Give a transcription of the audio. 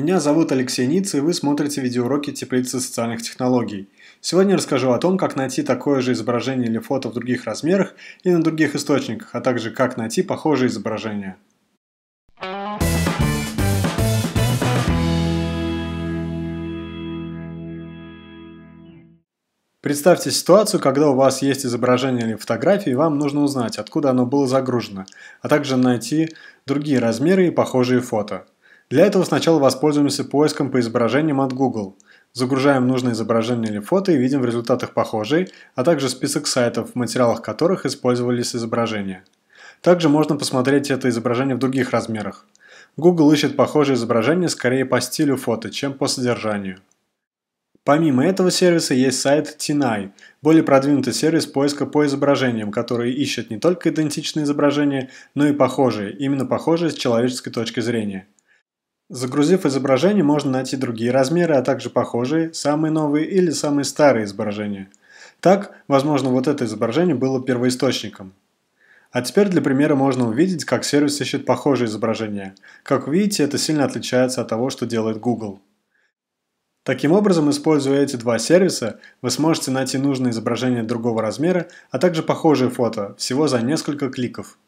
Меня зовут Алексей Ниц, и вы смотрите видеоуроки «Теплицы социальных технологий». Сегодня расскажу о том, как найти такое же изображение или фото в других размерах и на других источниках, а также как найти похожие изображения. Представьте ситуацию, когда у вас есть изображение или фотографии, и вам нужно узнать, откуда оно было загружено, а также найти другие размеры и похожие фото. Для этого сначала воспользуемся поиском по изображениям от Google. Загружаем нужное изображение или фото и видим в результатах похожие, а также список сайтов, в материалах которых использовались изображения. Также можно посмотреть это изображение в других размерах. Google ищет похожие изображения скорее по стилю фото, чем по содержанию. Помимо этого сервиса есть сайт TinEye, более продвинутый сервис поиска по изображениям, который ищет не только идентичные изображения, но и похожие, именно похожие с человеческой точки зрения. Загрузив изображение, можно найти другие размеры, а также похожие, самые новые или самые старые изображения. Так, возможно, вот это изображение было первоисточником. А теперь для примера можно увидеть, как сервис ищет похожие изображения. Как видите, это сильно отличается от того, что делает Google. Таким образом, используя эти два сервиса, вы сможете найти нужное изображение другого размера, а также похожие фото, всего за несколько кликов.